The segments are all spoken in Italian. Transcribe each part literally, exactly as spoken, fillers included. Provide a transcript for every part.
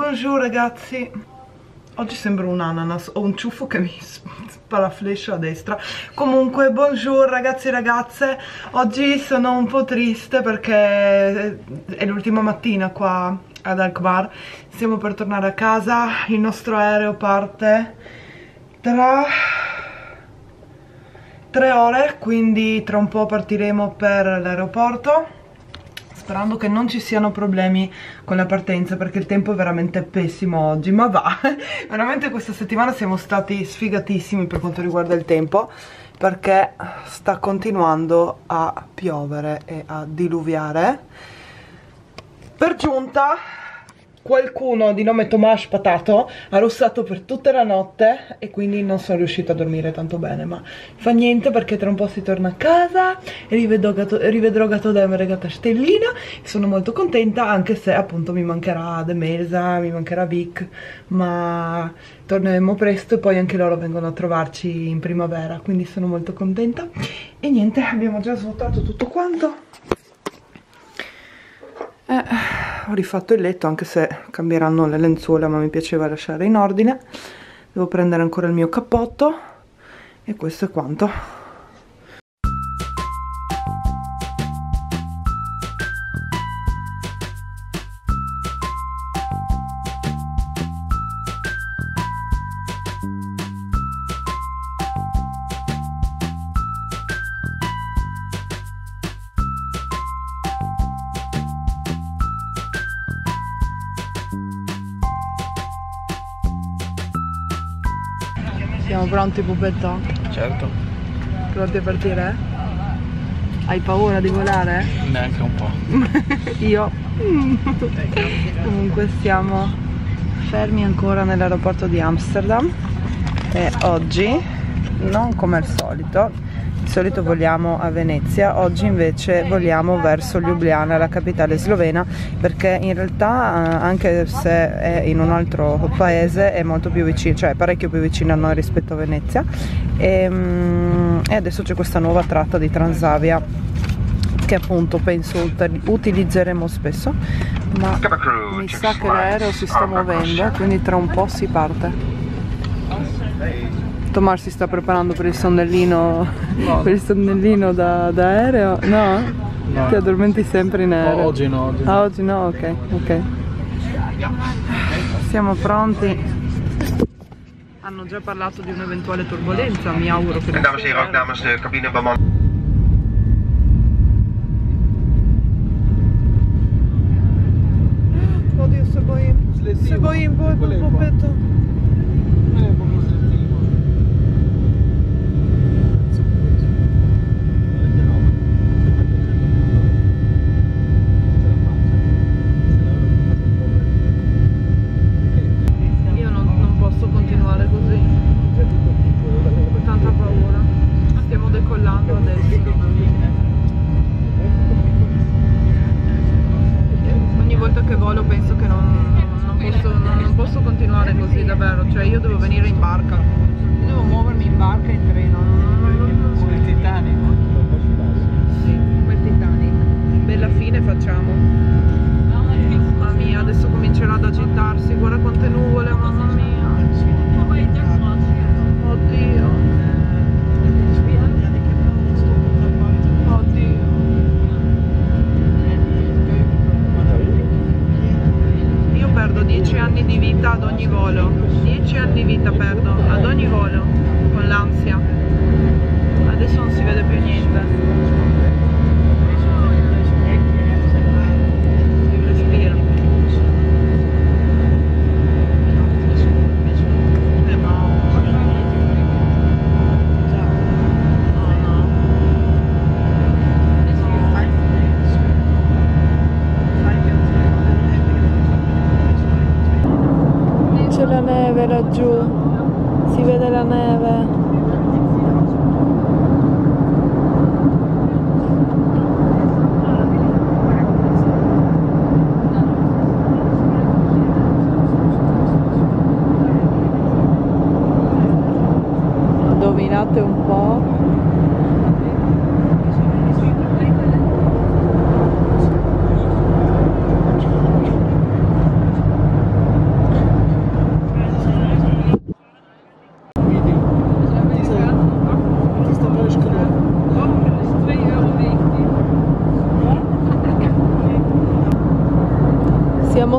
Buongiorno ragazzi, oggi sembro un ananas, ho un ciuffo che mi paraflescia a destra. Comunque buongiorno ragazzi e ragazze, oggi sono un po' triste perché è l'ultima mattina qua ad Alkmaar. Stiamo per tornare a casa, il nostro aereo parte tra tre ore, quindi tra un po' partiremo per l'aeroporto, sperando che non ci siano problemi con la partenza perché il tempo è veramente pessimo oggi, ma va, veramente questa settimana siamo stati sfigatissimi per quanto riguarda il tempo perché sta continuando a piovere e a diluviare. Per giunta qualcuno di nome Tomaž Patato ha rossato per tutta la notte e quindi non sono riuscita a dormire tanto bene, ma fa niente perché tra un po' si torna a casa e rivedrò Gato, Gato da regata Stellina. Sono molto contenta, anche se appunto mi mancherà The Mesa, mi mancherà Vic, ma torneremo presto e poi anche loro vengono a trovarci in primavera, quindi sono molto contenta. E niente, abbiamo già svuotato tutto quanto. Eh, ho rifatto il letto, anche se cambieranno le lenzuola, ma mi piaceva lasciare in ordine. Devo prendere ancora il mio cappotto e questo è quanto. Siamo pronti, pupetto? Certo. Pronti a partire? Hai paura di volare? Neanche un po'. Io? Comunque siamo fermi ancora nell'aeroporto di Amsterdam e oggi, non come al solito, di solito voliamo a Venezia, oggi invece voliamo verso Ljubljana, la capitale slovena, perché in realtà anche se è in un altro paese è molto più vicino, cioè parecchio più vicino a noi rispetto a Venezia. E, e adesso c'è questa nuova tratta di Transavia che appunto penso utilizzeremo spesso, ma mi sa che l'aereo si sta muovendo, quindi tra un po' si parte. Tomaž si sta preparando per il sonnellino, no. Per il sonnellino da, da aereo? No? No? Ti addormenti sempre in aereo? No, oggi no. Oggi no. Ah, oggi no? Ok, ok. Siamo pronti. Hanno già parlato di un'eventuale turbolenza, mi auguro che... Dames en heren, ook namens de cabinebemanning. Oddio, se boim. Se boim, boim, boim, boim.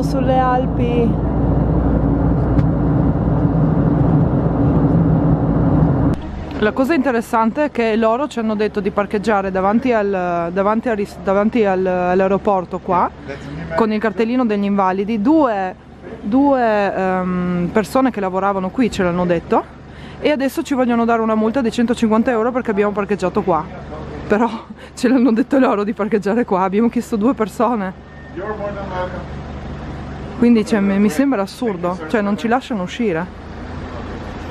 siamo sulle Alpi. La cosa interessante è che loro ci hanno detto di parcheggiare davanti, al, davanti, al, davanti al, all'aeroporto qua, con il cartellino degli invalidi. Due, due um, persone che lavoravano qui ce l'hanno detto, e adesso ci vogliono dare una multa di centocinquanta euro perché abbiamo parcheggiato qua. Però ce l'hanno detto loro di parcheggiare qua, abbiamo chiesto due persone. Quindi cioè, mi sembra assurdo, cioè non ci lasciano uscire.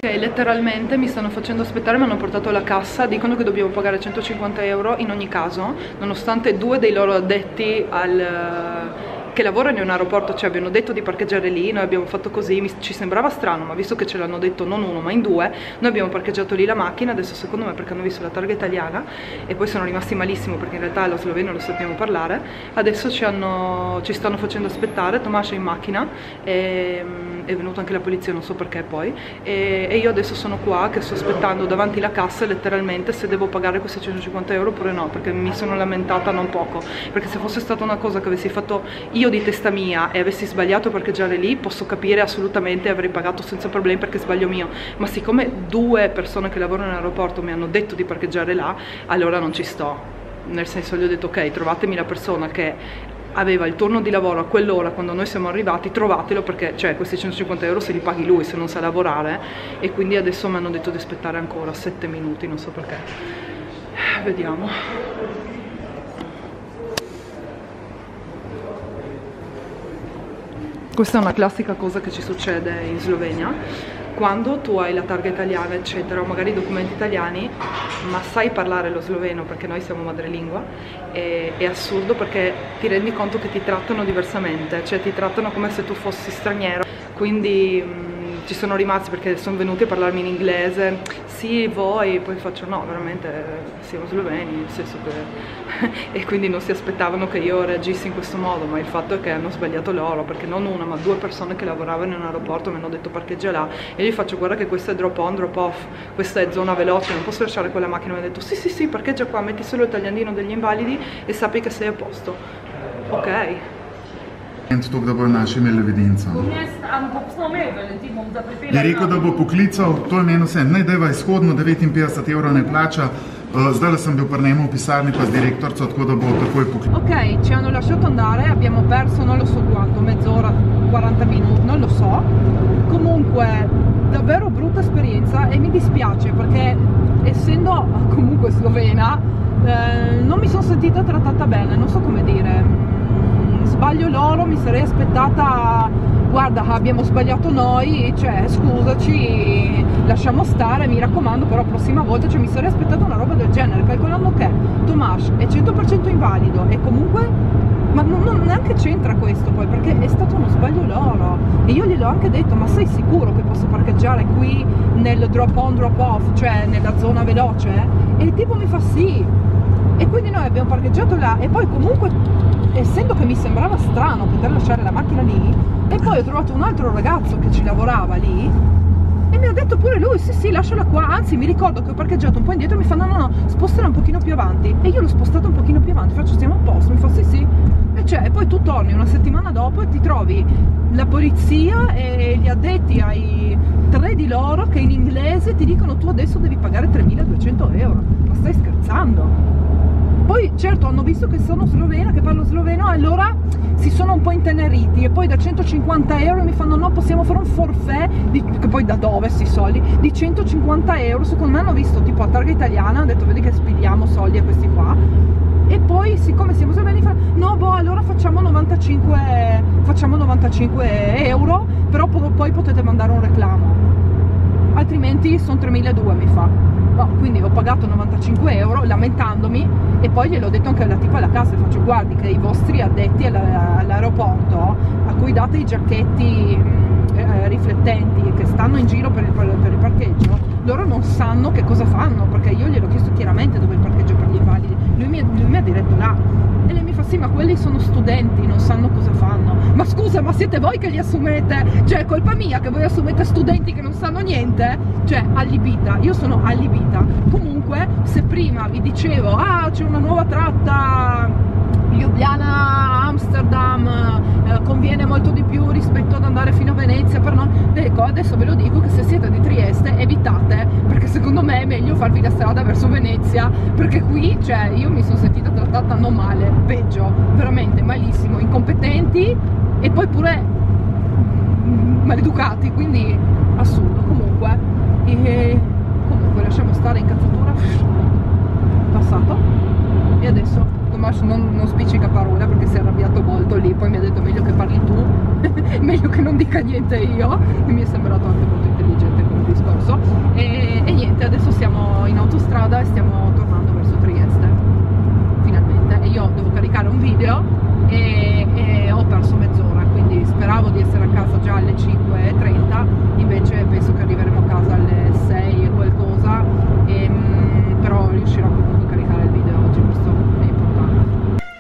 Ok, letteralmente mi stanno facendo aspettare, mi hanno portato la cassa, dicono che dobbiamo pagare centocinquanta euro in ogni caso, nonostante due dei loro addetti al... che lavorano in un aeroporto ci abbiano detto di parcheggiare lì. Noi abbiamo fatto così, mi, ci sembrava strano, ma visto che ce l'hanno detto non uno ma in due, noi abbiamo parcheggiato lì la macchina. Adesso secondo me perché hanno visto la targa italiana e poi sono rimasti malissimo perché in realtà lo sloveno lo sappiamo parlare. Adesso ci, hanno, ci stanno facendo aspettare, Tomaž è in macchina e, è venuta anche la polizia, non so perché poi, e, e io adesso sono qua che sto aspettando davanti la cassa letteralmente se devo pagare questi centocinquanta euro oppure no, perché mi sono lamentata non poco, perché se fosse stata una cosa che avessi fatto io di testa mia e avessi sbagliato a parcheggiare lì, posso capire assolutamente, avrei pagato senza problemi perché sbaglio mio, ma siccome due persone che lavorano in aeroporto mi hanno detto di parcheggiare là, allora non ci sto. Nel senso, gli ho detto ok, trovatemi la persona che aveva il turno di lavoro a quell'ora quando noi siamo arrivati, trovatelo, perché cioè questi centocinquanta euro se li paghi lui se non sa lavorare. E quindi adesso mi hanno detto di aspettare ancora sette minuti, non so perché. Vediamo. Questa è una classica cosa che ci succede in Slovenia, quando tu hai la targa italiana eccetera, o magari i documenti italiani, ma sai parlare lo sloveno perché noi siamo madrelingua, e, è assurdo perché ti rendi conto che ti trattano diversamente, cioè ti trattano come se tu fossi straniero. Quindi mh, ci sono rimasti perché sono venuti a parlarmi in inglese, sì voi, poi faccio no, veramente siamo sloveni, nel senso che... e quindi non si aspettavano che io reagissi in questo modo, ma il fatto è che hanno sbagliato loro, perché non una ma due persone che lavoravano in un aeroporto mi hanno detto parcheggia là, e io gli faccio guarda che questo è drop on, drop off, questa è zona veloce, non posso lasciare quella macchina. Mi ha detto sì sì sì, parcheggia qua, metti solo il tagliandino degli invalidi e sappi che sei a posto. Ok. Je rekel, da bo poklical, to je meni vse, ne deva izhodno, devetinpetdeset evrov ne plača, zdaj sem bil pri njemu v pisarni pa z direktorco, tako da bo takoj poklical. Ok, ci hanno lasciato andare, abbiamo perso, non lo so quanto, mezz'ora, quaranta minuti, non lo so, comunque davvero brutta esperienza e mi dispiace perché essendo comunque slovena eh, non mi sono sentita trattata bene, non so come dire. Sbaglio loro, mi sarei aspettata, guarda abbiamo sbagliato noi, cioè scusaci, lasciamo stare, mi raccomando, però prossima volta, cioè mi sarei aspettata una roba del genere, calcolando che Tomaž è cento per cento invalido e comunque... Ma non, non neanche c'entra questo poi, perché è stato uno sbaglio loro e io gliel'ho anche detto, ma sei sicuro che posso parcheggiare qui nel drop on drop off, cioè nella zona veloce? E il tipo mi fa sì, e quindi noi abbiamo parcheggiato là e poi comunque... Essendo che mi sembrava strano poter lasciare la macchina lì, e poi ho trovato un altro ragazzo che ci lavorava lì e mi ha detto pure lui sì sì lasciala qua, anzi mi ricordo che ho parcheggiato un po' indietro e mi fa no no no spostala un pochino più avanti, e io l'ho spostata un pochino più avanti, faccio stiamo a posto, mi fa sì sì, e cioè e poi tu torni una settimana dopo e ti trovi la polizia e gli addetti ai tre di loro che in inglese ti dicono tu adesso devi pagare tremiladuecento euro, ma stai scherzando? Poi certo hanno visto che sono slovena, che parlo sloveno, allora si sono un po' inteneriti e poi da centocinquanta euro mi fanno no, possiamo fare un forfait, di, che poi da dove si soldi, di centocinquanta euro, secondo me hanno visto tipo a targa italiana, hanno detto vedi che spidiamo soldi a questi qua, e poi siccome siamo sloveni fanno no boh allora facciamo novantacinque euro, però poi potete mandare un reclamo, altrimenti sono tremiladuecento mi fa. No, quindi ho pagato novantacinque euro lamentandomi e poi gliel'ho detto anche alla tipa alla casa, faccio guardi che i vostri addetti all'aeroporto a cui date i giacchetti eh, riflettenti che stanno in giro per il, per il parcheggio, loro non sanno che cosa fanno, perché io gliel'ho chiesto chiaramente dove è il parcheggio per gli invalidi, lui mi, lui mi ha diretto là e lei mi fa sì ma quelli sono studenti, non sanno cosa fanno. Ma scusa, ma siete voi che li assumete? Cioè è colpa mia che voi assumete studenti che non sanno niente? Cioè allibita, io sono allibita. Comunque se prima vi dicevo ah c'è una nuova tratta Ljubljana, Amsterdam, eh, conviene molto di più rispetto ad andare fino a Venezia per non... Ecco, adesso ve lo dico che se siete di Trieste evitate, perché secondo me è meglio farvi la strada verso Venezia, perché qui, cioè, io mi sono sentita trattata non male, peggio, veramente malissimo, incompetenti e poi pure maleducati, quindi assurdo. Comunque, e comunque lasciamo stare incazzatura, passato. E adesso Tomaž non, non spiccica parola perché si è arrabbiato molto lì, poi mi ha detto meglio che parli tu, meglio che non dica niente io, e mi è sembrato anche molto intelligente quel discorso. E, e niente, adesso siamo in autostrada e stiamo tornando verso Trieste, finalmente, e io devo caricare un video e, e ho perso mezz'ora, quindi speravo di essere a casa già alle cinque e trenta, invece penso che arriveremo a casa alle sei e qualcosa, e, però riuscirò comunque a caricare il video oggi, questo.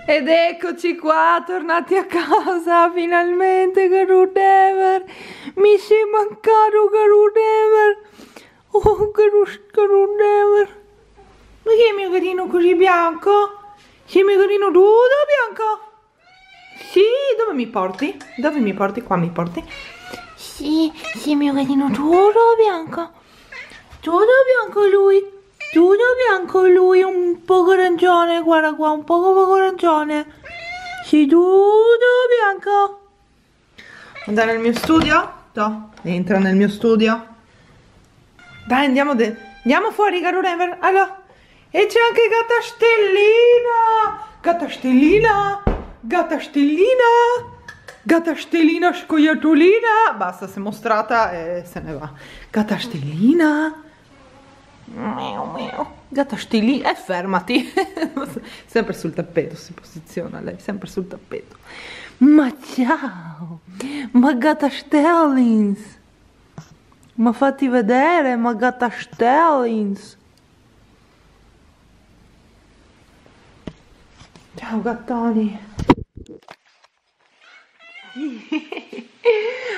Ed eccoci qua, tornati a casa, finalmente, caro Denver. Mi sei mancato, caro Denver. Oh, caro, caro Denver. Ma che è il mio carino così bianco? Sei il mio carino tutto bianco? Sì, dove mi porti? Dove mi porti? Qua mi porti? Sì, sei il mio carino tutto bianco. Tutto bianco lui. Tutto bianco lui, un poco arancione, guarda qua, un poco poco arancione. Sì, tutto bianco. Andare nel mio studio? No, entra nel mio studio. Dai, andiamo, andiamo fuori, caro Denver. Allora, e c'è anche gatta Stellina. Gatta Stellina. Gatta Stellina. Gatta Stellina scoiattolina. Basta, si è mostrata e se ne va. Gatta Stellina. Miau, miau. Gatta Stellina, e eh, fermati. Sempre sul tappeto si posiziona lei, sempre sul tappeto. Ma ciao, ma gatta Stellins, ma fatti vedere, ma gatta Stellins. Ciao gattoni.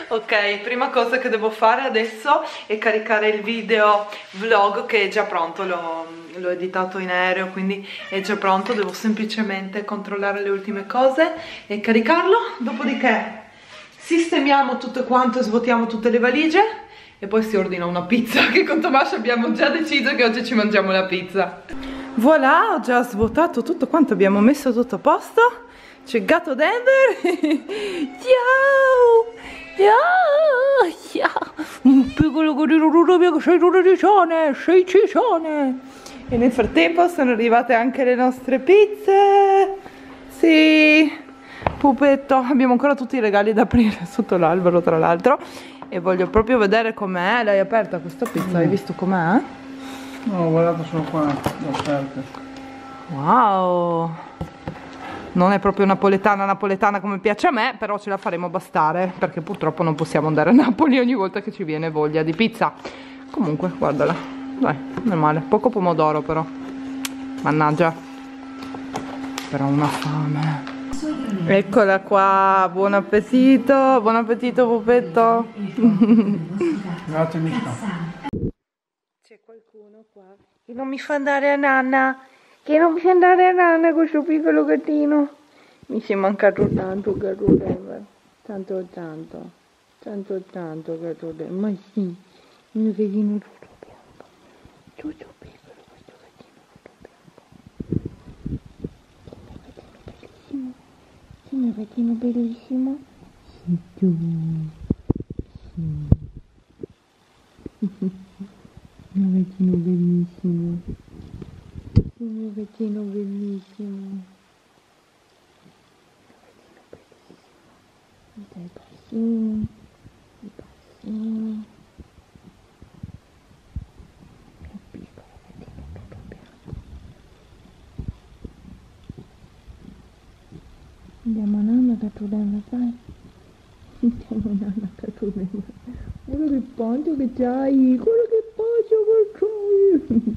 Ok, prima cosa che devo fare adesso è caricare il video vlog che è già pronto, l'ho editato in aereo, quindi è già pronto, devo semplicemente controllare le ultime cose e caricarlo, dopodiché sistemiamo tutto quanto, svuotiamo tutte le valigie e poi si ordina una pizza, che con Tomaž abbiamo già deciso che oggi ci mangiamo la pizza. Voilà, ho già svuotato tutto quanto, abbiamo messo tutto a posto. C'è gatto Denver. Ciao! Ciao! Ciao! Un piccolo corino bianco, sei tutto ciccione, sei ciccione! E nel frattempo sono arrivate anche le nostre pizze! Sì! Pupetto! Abbiamo ancora tutti i regali da aprire sotto l'albero, tra l'altro. E voglio proprio vedere com'è. L'hai aperta questa pizza? Mm. Hai visto com'è? No, guardate, sono qua, l'ho aperta. Wow! Non è proprio napoletana napoletana come piace a me, però ce la faremo bastare, perché purtroppo non possiamo andare a Napoli ogni volta che ci viene voglia di pizza. Comunque, guardala. Dai, non è male. Poco pomodoro però. Mannaggia. Però una fame. Eccola qua, buon appetito, buon appetito pupetto. Grazie mica. C'è qualcuno qua che non mi fa andare a nanna. Che non mi andare a nanna questo piccolo gattino. Mi si è mancato tanto caro Denver. Tanto tanto. Tanto tanto caro Denver. Ma sì, il mio gattino tutto bianco. Tutto piccolo questo gattino tutto bianco. Sì, il mio gattino bellissimo. Sì, tu. Sì. Il mio gattino bellissimo. Il mio gattino bellissimo. Mi dai i passini. I passini. Il mio piccolo gattino tutto bianco. Andiamo a nanna catturando, sai? Andiamo a nanna catturando. Guarda che poncio che c'hai. Guarda che poncio che c'hai.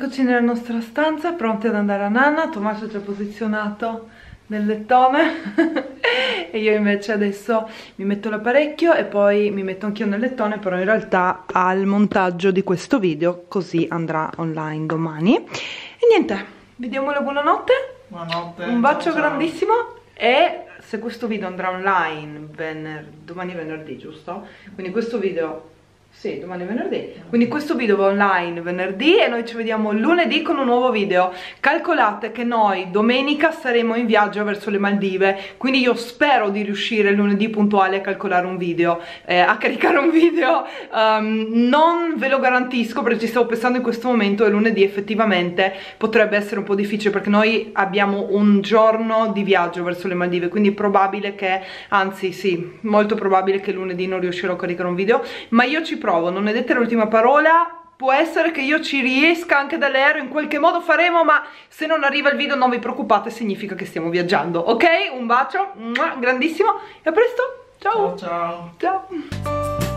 Eccoci nella nostra stanza, pronti ad andare a nanna. Tommaso ci ha posizionato nel lettone e io invece adesso mi metto l'apparecchio e poi mi metto anch'io nel lettone, però in realtà al montaggio di questo video, così andrà online domani. E niente, vi diamo la buonanotte, buonanotte un bacio, ciao, grandissimo, e se questo video andrà online venerdì, domani è venerdì, giusto? Quindi questo video, sì, domani è venerdì, quindi questo video va online venerdì e noi ci vediamo lunedì con un nuovo video. Calcolate che noi domenica saremo in viaggio verso le Maldive, quindi io spero di riuscire lunedì puntuale a calcolare un video, eh, a caricare un video, um, non ve lo garantisco perché ci stavo pensando in questo momento e lunedì effettivamente potrebbe essere un po' difficile perché noi abbiamo un giorno di viaggio verso le Maldive, quindi è probabile che, anzi sì, molto probabile che lunedì non riuscirò a caricare un video, ma io ci provo. Non è detta l'ultima parola, può essere che io ci riesca anche dall'aereo, in qualche modo faremo, ma se non arriva il video non vi preoccupate, significa che stiamo viaggiando, ok? Un bacio grandissimo e a presto, ciao ciao, ciao.